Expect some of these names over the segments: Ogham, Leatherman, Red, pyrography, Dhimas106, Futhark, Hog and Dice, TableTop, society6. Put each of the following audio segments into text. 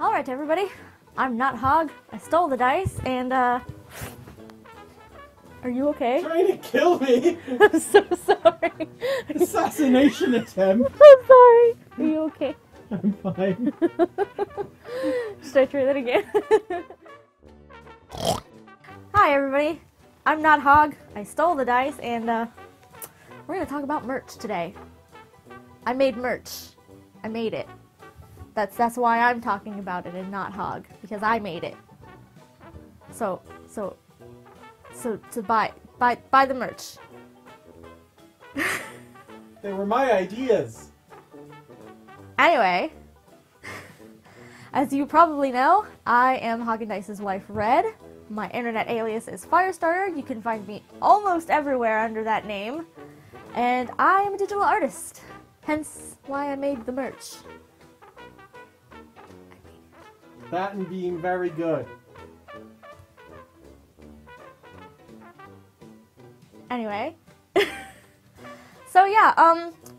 Alright everybody, I'm not Hog, I stole the dice, and are you okay? You're trying to kill me! I'm so sorry! Assassination attempt! I'm sorry! Are you okay? I'm fine. Should I try that again? Hi everybody, I'm not Hog, I stole the dice, and we're gonna talk about merch today. I made merch. I made it. That's why I'm talking about it and not Hog, because I made it. So to buy the merch. They were my ideas. Anyway, as you probably know, I am Hog and Dice's wife, Red. My internet alias is Firestarter. You can find me almost everywhere under that name. And I am a digital artist, hence why I made the merch. That and being very good. Anyway, so yeah,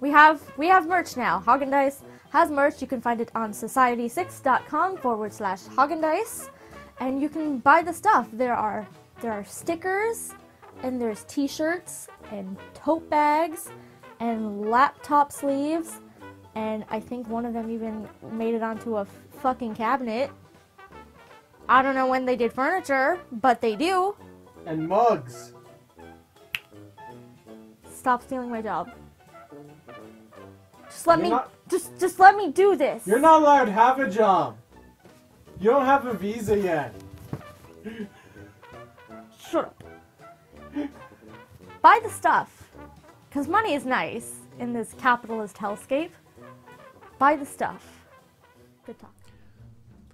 we have merch now. Hog and Dice has merch. You can find it on society6.com/Hog and Dice, and you can buy the stuff. There are stickers, and there's t-shirts and tote bags and laptop sleeves, and I think one of them even made it onto a fucking cabinet. I don't know when they did furniture, but they do. And mugs. Stop stealing my job. Just let me do this. You're not allowed to have a job. You don't have a visa yet. Shut up. Buy the stuff, because money is nice in this capitalist hellscape. Buy the stuff. Good talk.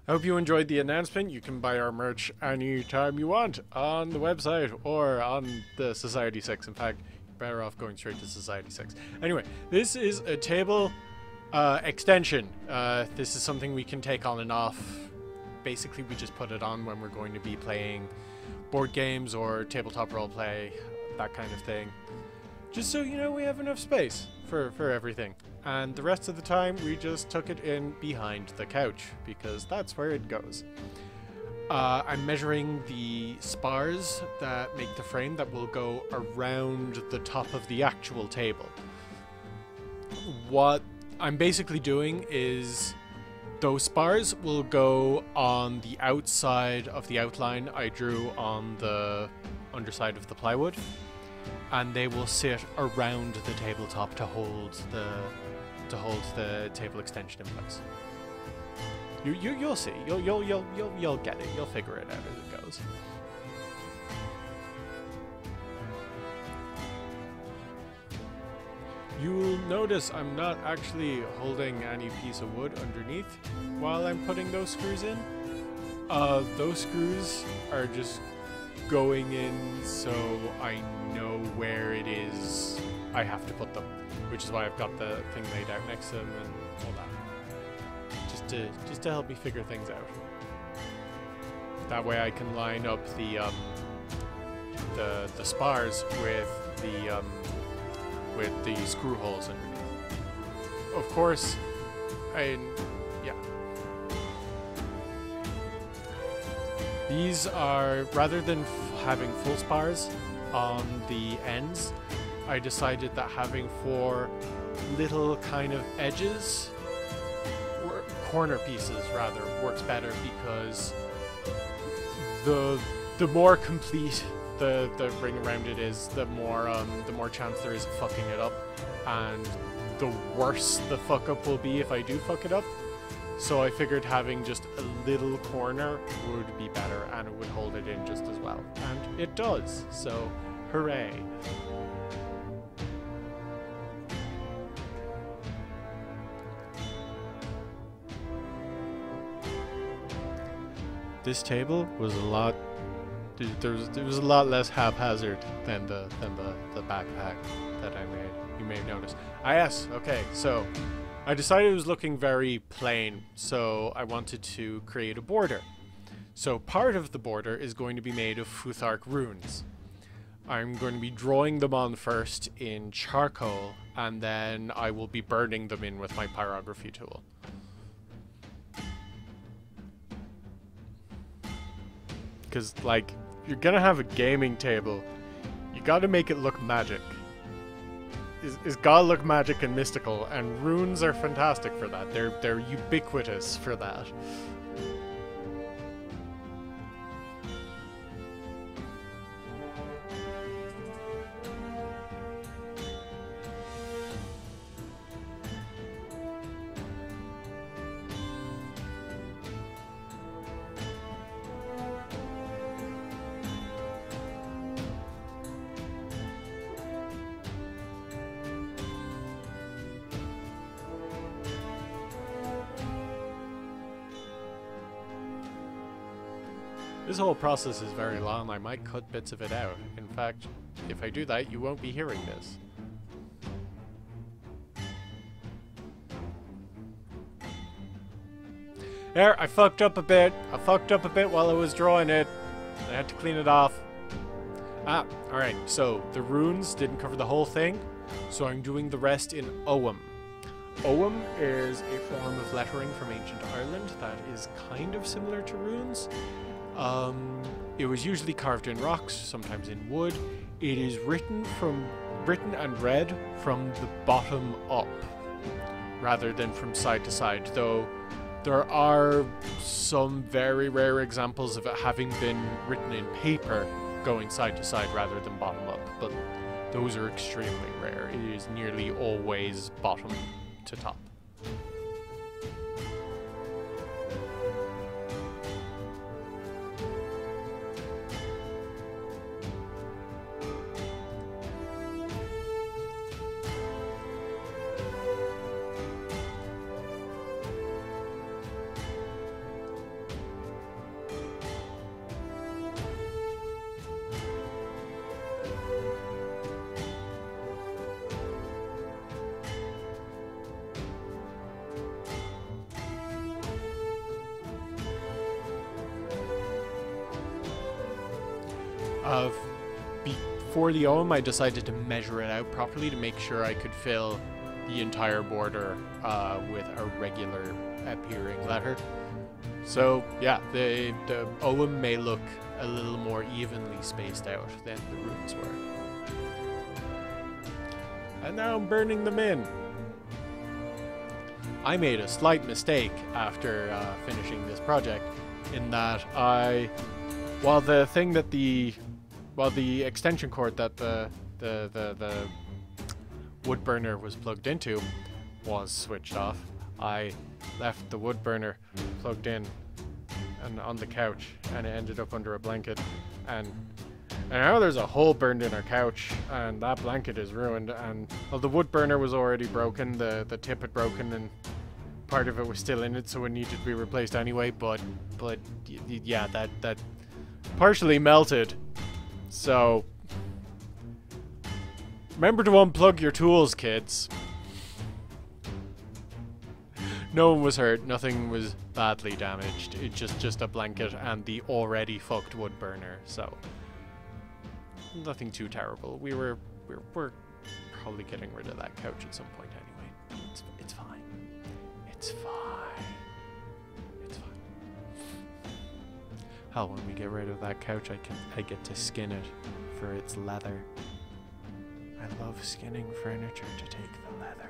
I hope you enjoyed the announcement. You can buy our merch anytime you want on the website or on the Society6. In fact, you're better off going straight to Society6. Anyway, this is a table extension. This is something we can take on and off. Basically, we just put it on when we're going to be playing board games or tabletop role play, that kind of thing. Just so you know, we have enough space for everything. And the rest of the time, we just took it in behind the couch, because that's where it goes. I'm measuring the spars that make the frame that will go around the top of the actual table. What I'm basically doing is those spars will go on the outside of the outline I drew on the underside of the plywood, and they will sit around the tabletop to hold the table extension in place. You'll see. You'll get it. You'll figure it out as it goes. You'll notice I'm not actually holding any piece of wood underneath while I'm putting those screws in. Those screws are just going in so I know where it is I have to put them, which is why I've got the thing laid out next to them and all that. Just to help me figure things out. That way I can line up the spars with the screw holes underneath. Of course, yeah. These are, rather than having full spars on the ends, I decided that having four little kind of edges, or corner pieces rather, works better, because the more complete the ring around it is, the more chance there is of fucking it up, and the worse the fuck up will be if I do fuck it up. So I figured having just a little corner would be better, and it would hold it in just as well, and it does. So hooray. This table was a lot. There was a lot less haphazard than the backpack that I made. You may have noticed. Ah, yes. Okay, so I decided it was looking very plain, so I wanted to create a border. So part of the border is going to be made of Futhark runes. I'm going to be drawing them on first in charcoal, and then I will be burning them in with my pyrography tool. because, like, you're gonna have a gaming table. You gotta make it look magic. It's gotta look magic and mystical, and runes are fantastic for that. They're ubiquitous for that. This whole process is very long. I might cut bits of it out. In fact, if I do that, you won't be hearing this. There, I fucked up a bit. I fucked up a bit while I was drawing it. I had to clean it off. Ah, alright, so the runes didn't cover the whole thing, so I'm doing the rest in Ogham. Ogham is a form of lettering from ancient Ireland that is kind of similar to runes. It was usually carved in rocks, sometimes in wood. It is written and read from the bottom up, rather than from side to side, though there are some very rare examples of it having been written in paper, going side to side rather than bottom up, but those are extremely rare. It is nearly always bottom to top. Before the Ogham, I decided to measure it out properly to make sure I could fill the entire border with a regular appearing letter. So yeah, the Ogham may look a little more evenly spaced out than the runes were. And now I'm burning them in. I made a slight mistake after finishing this project, in that while the extension cord that the wood burner was plugged into was switched off, I left the wood burner plugged in and on the couch, and it ended up under a blanket, and now there's a hole burned in our couch, and that blanket is ruined, and well, the wood burner was already broken, the tip had broken, and part of it was still in it, so it needed to be replaced anyway, but yeah, that partially melted. So, remember to unplug your tools, kids. No one was hurt, nothing was badly damaged, it's just a blanket and the already fucked wood burner, so nothing too terrible. We're probably getting rid of that couch at some point anyway. It's fine. It's fine. Hell, when we get rid of that couch, I get to skin it for its leather. I love skinning furniture to take the leather.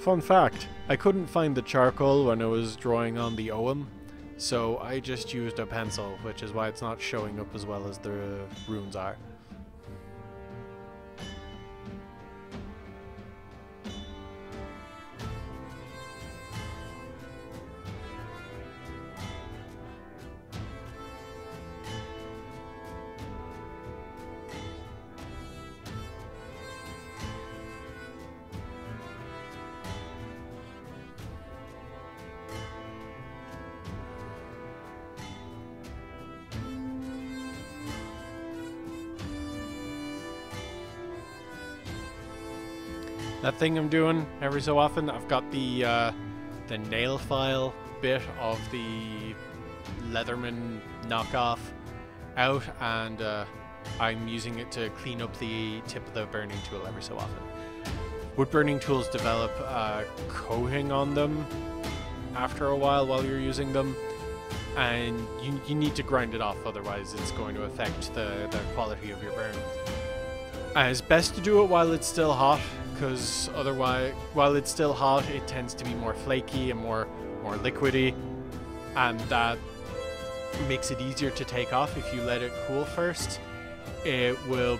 Fun fact, I couldn't find the charcoal when I was drawing on the Ogham. So I just used a pencil, which is why it's not showing up as well as the runes are. That thing I'm doing every so often, I've got the nail file bit of the Leatherman knockoff out, and I'm using it to clean up the tip of the burning tool every so often. Wood burning tools develop coating on them after a while you're using them, and you need to grind it off, otherwise it's going to affect the quality of your burn. It's best to do it while it's still hot, because otherwise, while it's still hot, it tends to be more flaky and more liquidy, and that makes it easier to take off. If you let it cool first, it will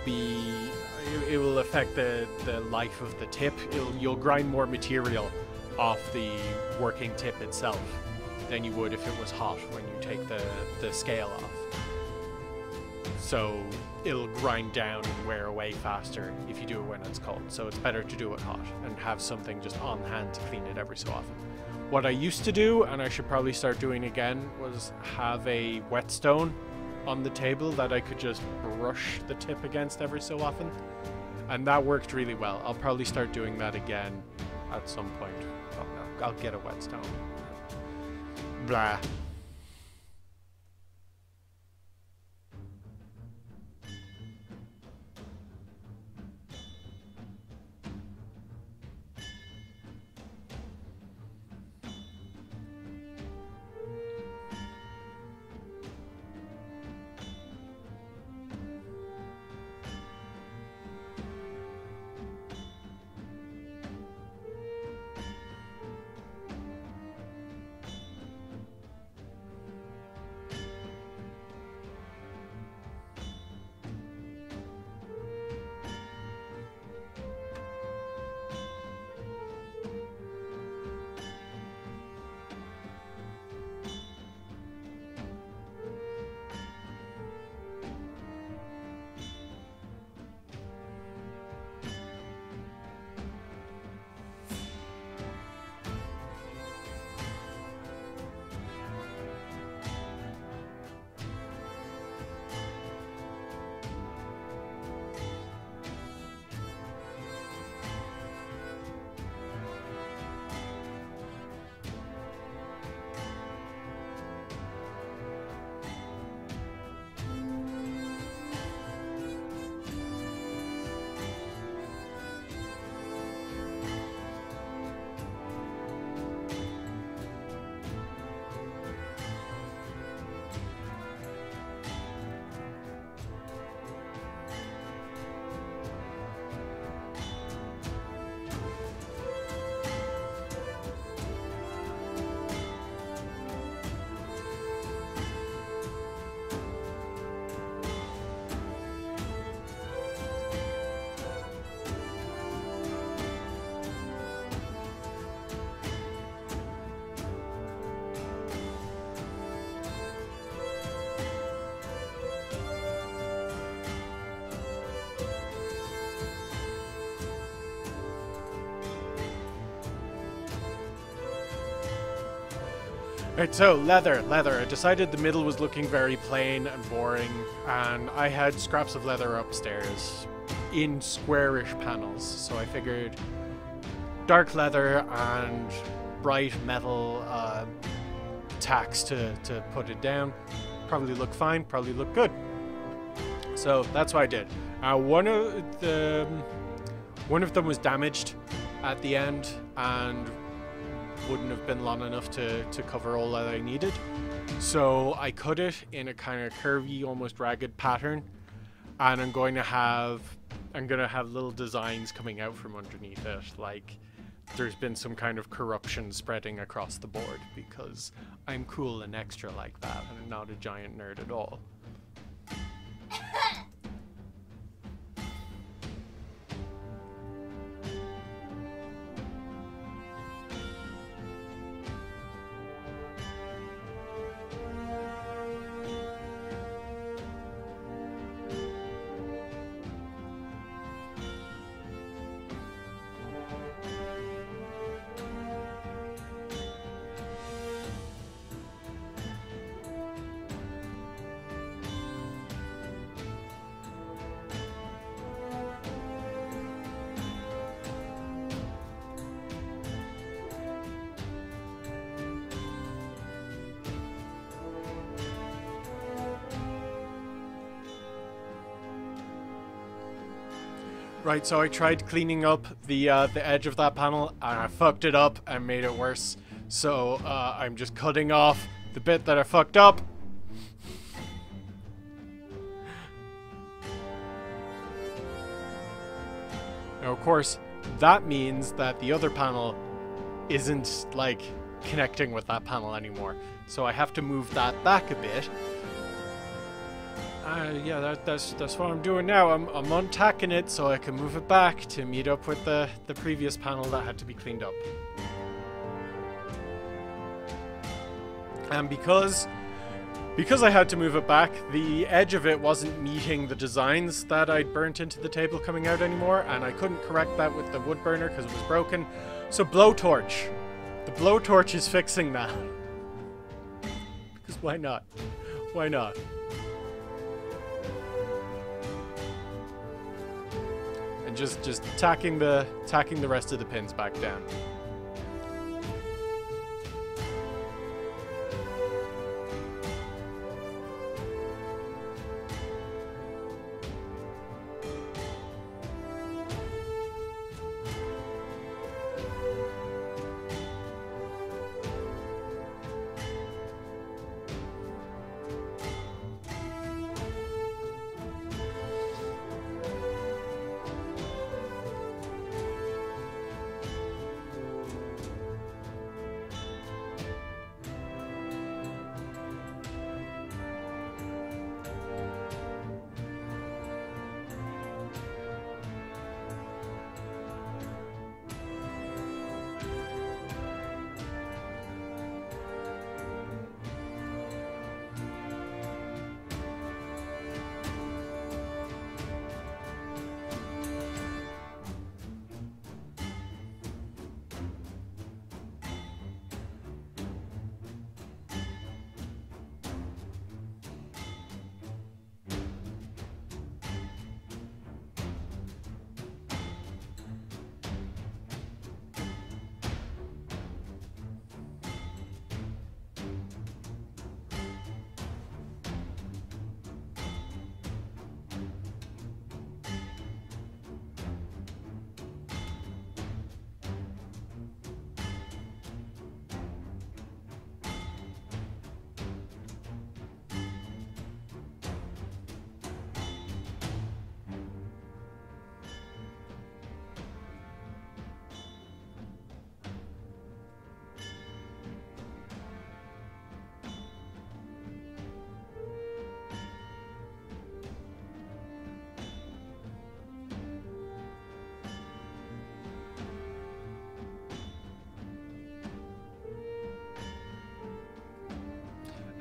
affect the life of the tip. You'll grind more material off the working tip itself than you would if it was hot when you take the scale off. So it'll grind down and wear away faster if you do it when it's cold. So it's better to do it hot and have something just on hand to clean it every so often. What I used to do, and I should probably start doing again, was have a whetstone on the table that I could just brush the tip against every so often, and that worked really well. I'll probably start doing that again at some point. Oh no, I'll get a whetstone. Blah. Right, so leather. I decided the middle was looking very plain and boring, and I had scraps of leather upstairs in squarish panels, so I figured dark leather and bright metal tacks to put it down. Probably look fine, probably look good. So that's what I did. One of them was damaged at the end and wouldn't have been long enough to cover all that I needed, so I cut it in a kind of curvy, almost ragged pattern, and I'm gonna have little designs coming out from underneath it, like there's been some kind of corruption spreading across the board, because I'm cool and extra like that, and I'm not a giant nerd at all. Right, so I tried cleaning up the edge of that panel, and I fucked it up and made it worse. So I'm just cutting off the bit that I fucked up. Now, of course, that means that the other panel isn't, like, connecting with that panel anymore. So I have to move that back a bit. Yeah, that's what I'm doing now. I'm untacking it so I can move it back to meet up with the previous panel that had to be cleaned up. And because I had to move it back, the edge of it wasn't meeting the designs that I'd burnt into the table coming out anymore, and I couldn't correct that with the wood burner because it was broken. So blowtorch. The blowtorch is fixing that. Because why not? Why not? Just tacking the rest of the pins back down.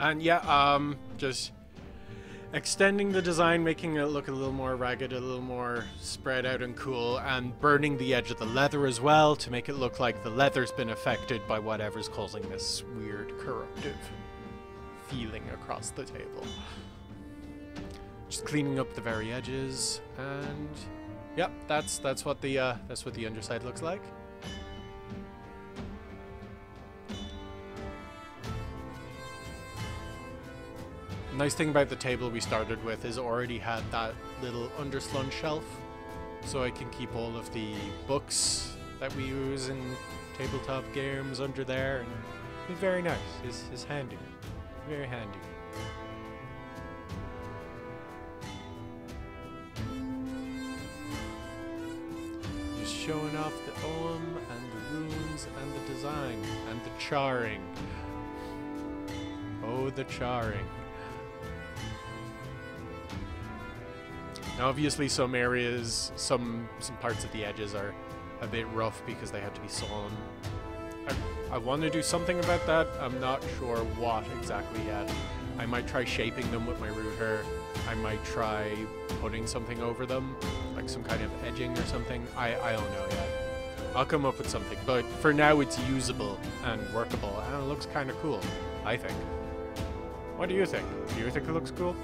And yeah, just extending the design, making it look a little more ragged, a little more spread out and cool, and burning the edge of the leather as well to make it look like the leather's been affected by whatever's causing this weird corruptive feeling across the table. Just cleaning up the very edges, and yep, yeah, that's what the underside looks like. Nice thing about the table we started with is already had that little underslung shelf, so I can keep all of the books that we use in tabletop games under there, and it's very nice. It's handy, very handy. Just showing off the Ogham and the runes and the design and the charring. Oh, the charring. Now obviously some areas, some parts of the edges are a bit rough because they have to be sawn. I want to do something about that. I'm not sure what exactly yet. I might try shaping them with my router. I might try putting something over them, like some kind of edging or something. I don't know yet. I'll come up with something, but for now it's usable and workable, and it looks kind of cool, I think. What do you think? Do you think it looks cool?